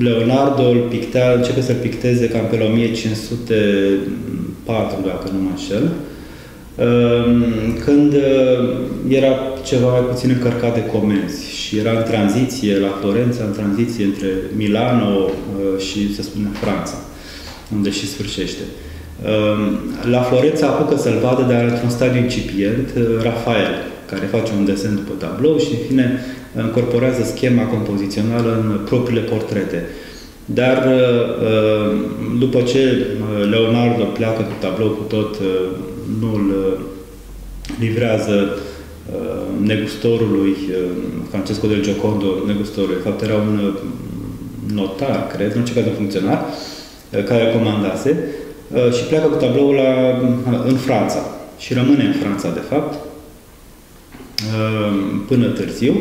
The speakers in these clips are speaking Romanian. Leonardo începe să-l picteze cam pe la 1504, dacă nu mă înșel, când era ceva mai puțin încărcat de comenzi și era în tranziție la Florența, în tranziție între Milano și, să spunem, Franța, unde și sfârșește. La Florența apucă să-l vadă, dar într-un stadiu incipient, Rafael, care face un desen după tablou și, în fine, încorporează schema compozițională în propriile portrete. Dar după ce Leonardo pleacă cu tablou cu tot, nu îl livrează negustorului, Francesco del Giocondo, negustorului, de fapt era un notar, cred, în orice caz un funcționar, care comandase, și pleacă cu tabloul în Franța. Și rămâne în Franța, de fapt, până târziu,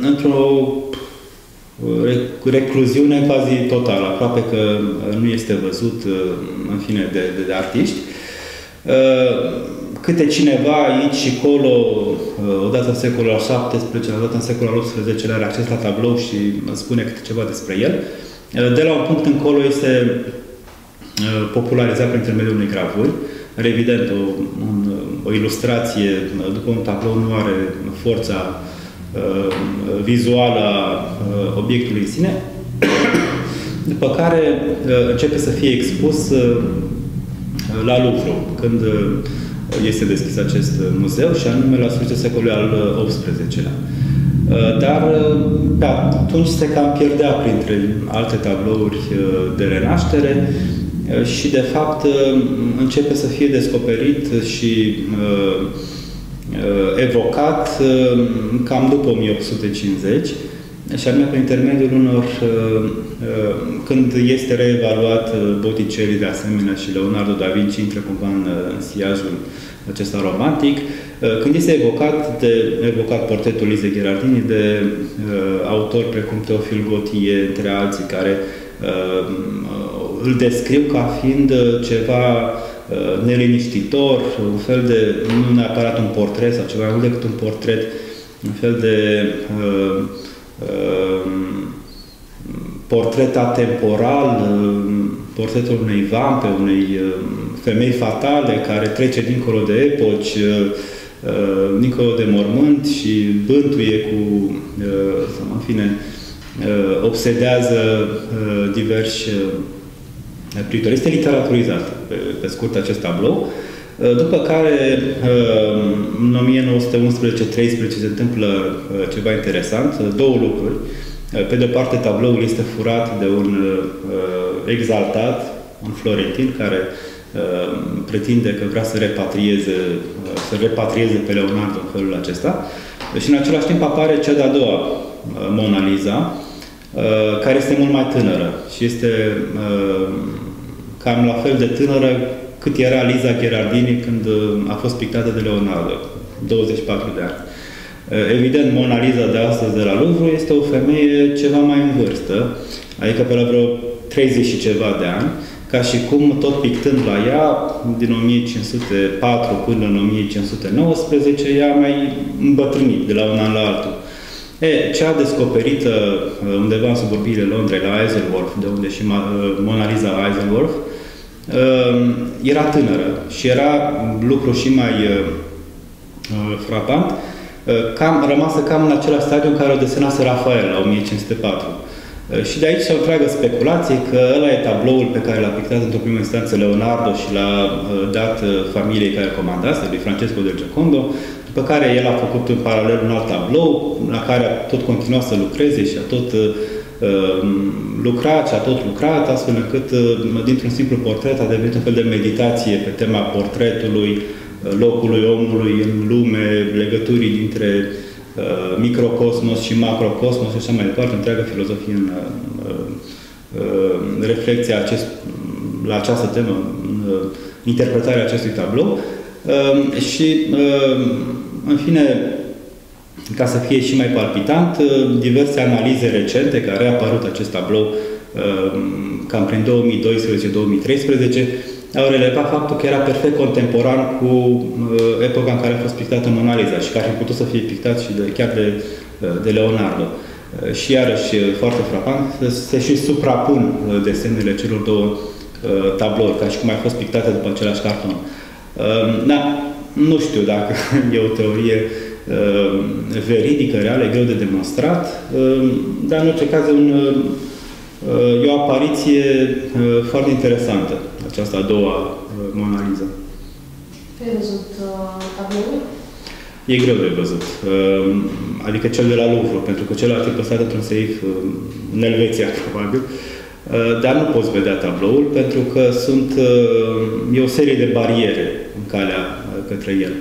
într-o recluziune quasi totală, aproape că nu este văzut, în fine, de artiști. Câte cineva aici și acolo, odată în secolul al XVII-lea, odată în secolul al XVIII-lea, are acces la tablou și spune câte ceva despre el. De la un punct încolo este popularizat prin intermediul unei gravuri. Evident, o ilustrație după un tablou nu are forța vizuală a obiectului în sine, după care începe să fie expus la Louvre, când este deschis acest muzeu, și anume la sfârșitul secolului al XVIII-lea. Dar pe atunci se cam pierdea printre alte tablouri de renaștere și, de fapt, începe să fie descoperit și evocat cam după 1850, și anume prin intermediul unor, când este reevaluat Botticelli, de asemenea, și Leonardo da Vinci intră cumva în siajul acesta romantic, când este evocat portretul Liza Gherardini de autori precum Teofil Gautier, între alții, care îl descriu ca fiind ceva neliniștitor, un fel de, nu neapărat un portret sau ceva mai mult decât un portret, un fel de portret atemporal, portretul unei vampe, unei femei fatale care trece dincolo de epoci, dincolo de mormânt și bântuie cu, sau în fine, obsedează diversi pictori. Este literaturizat, pe scurt, acest tablou. După care, în 1911-13 se întâmplă ceva interesant, două lucruri. Pe de-o parte, tabloul este furat de un exaltat, un florentin, care pretinde că vrea să repatrieze pe Leonardo în felul acesta. Și în același timp apare cea de-a doua, Mona Lisa, care este mult mai tânără și este cam la fel de tânără cât era Liza Gherardini când a fost pictată de Leonardo, 24 de ani. Evident, Mona Lisa de astăzi de la Louvre este o femeie ceva mai în vârstă, adică pe la vreo 30 și ceva de ani, ca și cum, tot pictând la ea, din 1504 până în 1519, ea a mai îmbătrânit de la un an la altul. Cea descoperită undeva în suburbiile Londrei, la Eisenwolf, de unde și Mona Lisa Eisenwolf, era tânără și era lucru și mai frapant, rămasă cam în același stadiu în care o desenase Rafael la 1504. Și de aici se întreagă speculație că ăla e tabloul pe care l-a pictat într-o primă instanță Leonardo și l-a dat familiei care comandase, lui Francesco del Giocondo, după care el a făcut în paralel un alt tablou, la care a tot continuat să lucreze și a tot lucrat și a tot lucrat, astfel încât dintr-un simplu portret a devenit un fel de meditație pe tema portretului, locului omului în lume, legăturii dintre microcosmos și macrocosmos și așa mai departe, întreaga filozofie în reflecția la această temă, în interpretarea acestui tablou. Și, în fine, ca să fie și mai palpitant, diverse analize recente care a apărut acest tablou cam prin 2012-2013 au relevat faptul că era perfect contemporan cu epoca în care a fost pictată Mona Lisa și care a putut să fie pictat și chiar de Leonardo. și iarăși foarte frapant, se și suprapun desenele celor două tablouri, ca și cum ar fost pictate după același carton. Da, nu știu dacă e o teorie veridică, reală, greu de demonstrat, dar în orice caz e o apariție foarte interesantă, aceasta a doua Mona Lisa. Ai văzut tabloul? E greu de văzut. Adică cel de la Louvre, pentru că celălalt e păstrat într-un seif în Elveția, probabil. Dar nu poți vedea tabloul, pentru că e o serie de bariere în calea către el.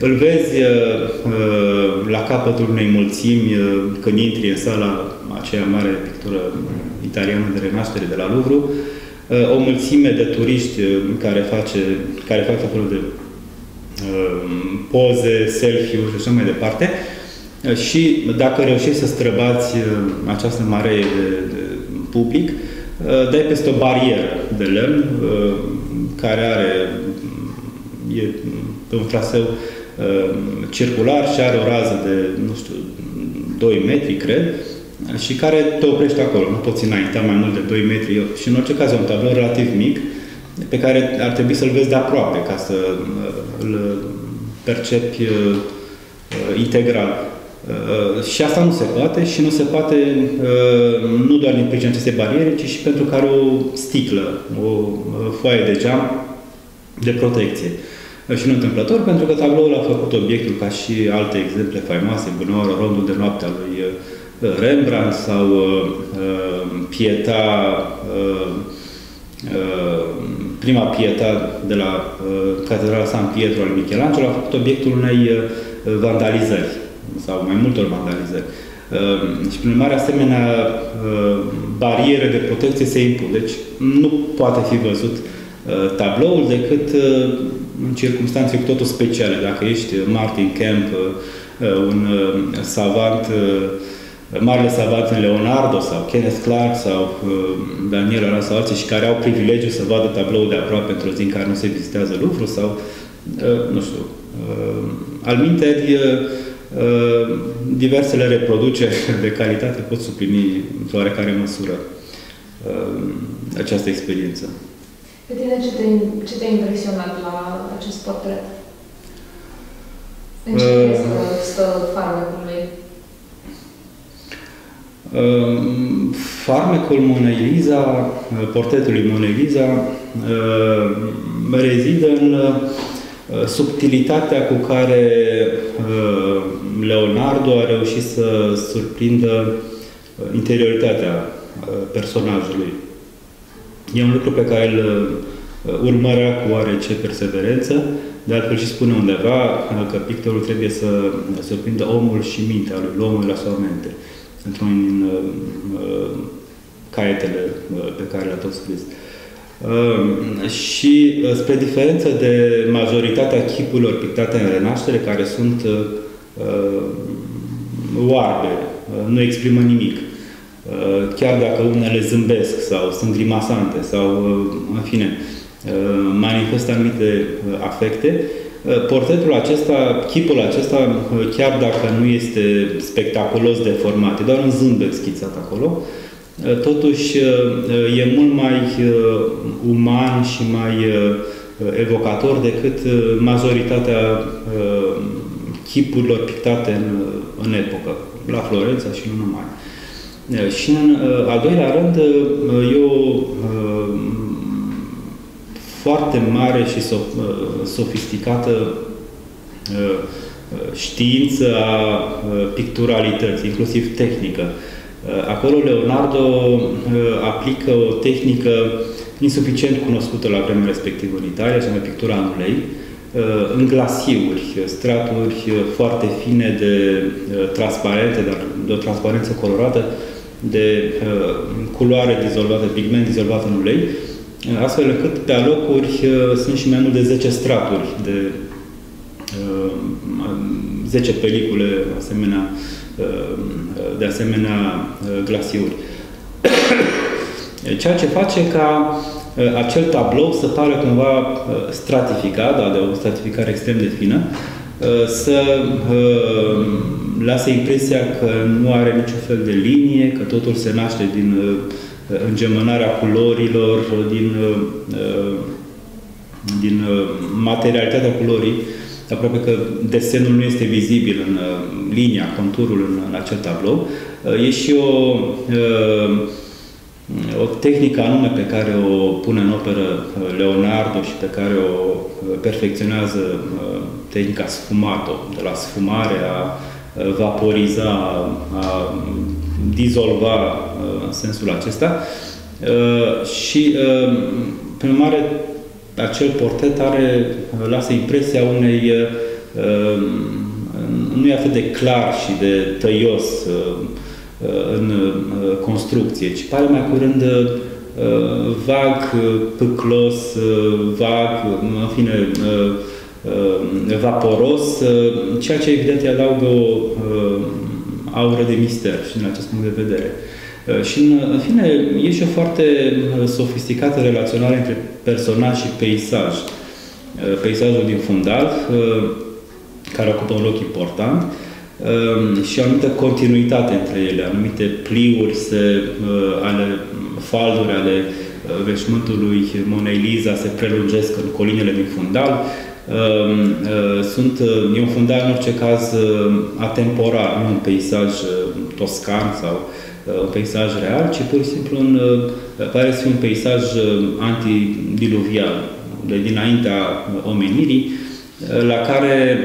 Îl vezi la capătul unei mulțimi când intri în sala aceea mare pictură italiană de renaștere de la Louvre, o mulțime de turiști care fac acolo de poze, selfie-uri și așa mai departe. Și dacă reușești să străbați această mare de public, dai peste o barieră de lemn care e pe un traseu circular și are o rază de, nu știu, 2 metri, cred, și care te oprește acolo. Nu poți înainta mai mult de 2 metri. Și în orice caz e un tablou relativ mic pe care ar trebui să-l vezi de aproape ca să îl percepi integral. Și asta nu se poate și nu se poate nu doar din pricina acestei bariere, ci și pentru că are o sticlă, o foaie de geam de protecție. Și nu întâmplător, pentru că tabloul a făcut obiectul ca și alte exemple faimoase, Bunăoară, Rondul de noaptea lui Rembrandt sau prima Pietà de la Catedrala San Pietro al Michelangelo a făcut obiectul unei vandalizări sau mai multor vandalizări. Și prin urmare, asemenea bariere de protecție se impun. Deci nu poate fi văzut tabloul decât în circunstanțe cu totul speciale. Dacă ești Martin Kemp, un savant, marele savant Leonardo sau Kenneth Clark sau Daniel Arasse sau alții și care au privilegiu să vadă tabloul de aproape într-o zi în care nu se vizitează Louvre sau, nu știu, alminteri, diversele reproduceri de calitate pot suplini într-o oarecare măsură această experiență. Pe tine ce te-a impresionat la acest portret? În ce crezi că stă farmecul lui? Farmecul Monei Lisa, portretului Monei Lisa, rezidă în subtilitatea cu care Leonardo a reușit să surprindă interioritatea personajului. E un lucru pe care îl urmărea cu oarece perseverență, de altfel și spune undeva că pictorul trebuie să surprindă omul și mintea lui, omul la sua mente, într-unul din caietele pe care le-a tot scris. Și spre diferență de majoritatea chipurilor pictate în Renaștere, care sunt oarbe, nu exprimă nimic, chiar dacă unele zâmbesc sau sunt grimasante sau, în fine, manifestă anumite afecte, portretul acesta, chipul acesta, chiar dacă nu este spectaculos deformat, e doar un zâmbet schițat acolo, totuși e mult mai uman și mai evocator decât majoritatea chipurilor pictate în epocă, la Florența și nu numai. Și în al doilea rând, e o foarte mare și sofisticată știință a picturalității, inclusiv tehnică. Acolo Leonardo aplică o tehnică insuficient cunoscută la vremea respectivă în Italia, și anume pictura în ulei, în glasiuri, straturi foarte fine de transparente, dar de o transparență colorată, de culoare dizolvată, pigment dizolvat în ulei, astfel încât pe alocuri sunt și mai mult de 10 straturi, de 10 pelicule de asemenea glasiuri. Ceea ce face ca acel tablou să pară cumva stratificat, de o stratificare extrem de fină, să lasă impresia că nu are niciun fel de linie, că totul se naște din îngemânarea culorilor, din materialitatea culorii. Aproape că desenul nu este vizibil în linia, conturul în acel tablou. E și o tehnică anume pe care o pune în operă Leonardo și pe care o perfecționează, tehnica sfumato, de la sfumare, a vaporiza, a dizolva în sensul acesta. Și, prin urmare, acel portret lasă impresia unei... nu e atât de clar și de tăios în construcție, ci pare mai curând vag, pâclos, vag, în fine, vaporos, ceea ce evident îi adaugă o aură de mister și din acest punct de vedere. Și, în fine, e și o foarte sofisticată relaționare între personaj și peisaj. Peisajul din fundal, care ocupă un loc important, și o anumită continuitate între ele, anumite pliuri ale falduri, ale veșmântului Monei Liza se prelungesc în colinele din fundal. E un fundal, în orice caz, atemporal, nu un peisaj toscan sau un peisaj real, ci pur și simplu pare să fie un peisaj antidiluvial, de dinaintea omenirii, la care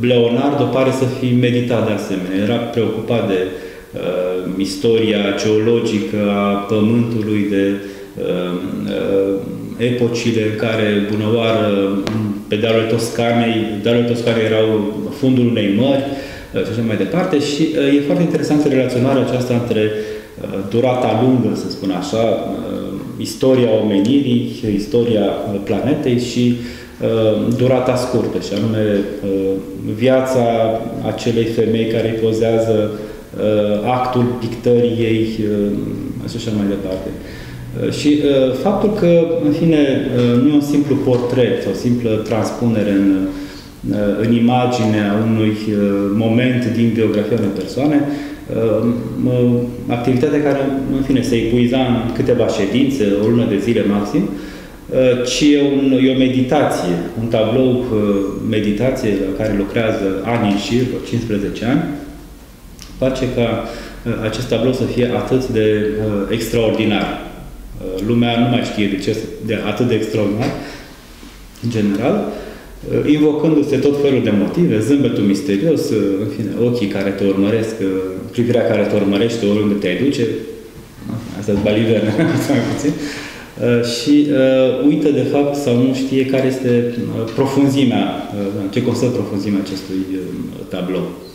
Leonardo pare să fi meditat de asemenea. Era preocupat de istoria geologică a Pământului, de epocile în care, bunăoară, pe dealurile Toscanei erau fundul unei mări, și așa mai departe. Și e foarte interesantă relaționarea aceasta între durata lungă, să spun așa, istoria omenirii, istoria planetei și durata scurtă, și anume viața acelei femei care îi pozează, actul pictării ei, și așa mai departe. Și faptul că, în fine, nu e un simplu portret, o simplă transpunere în imaginea unui moment din biografia unei persoane, activitatea care, în fine, se epuiza în câteva ședințe, o lună de zile maxim, ci e o meditație, un tablou meditație la care lucrează ani în șir, 15 ani, face ca acest tablou să fie atât de extraordinar. Lumea nu mai știe de ce este atât de extraordinar, în general, invocându-se tot felul de motive, zâmbetul misterios, în fine, ochii care te urmăresc, privirea care te urmărește oriunde te duce, asta-s baliverne, mai puțin, și uită, de fapt, sau nu știe care este profunzimea, ce constă profunzimea acestui tablou.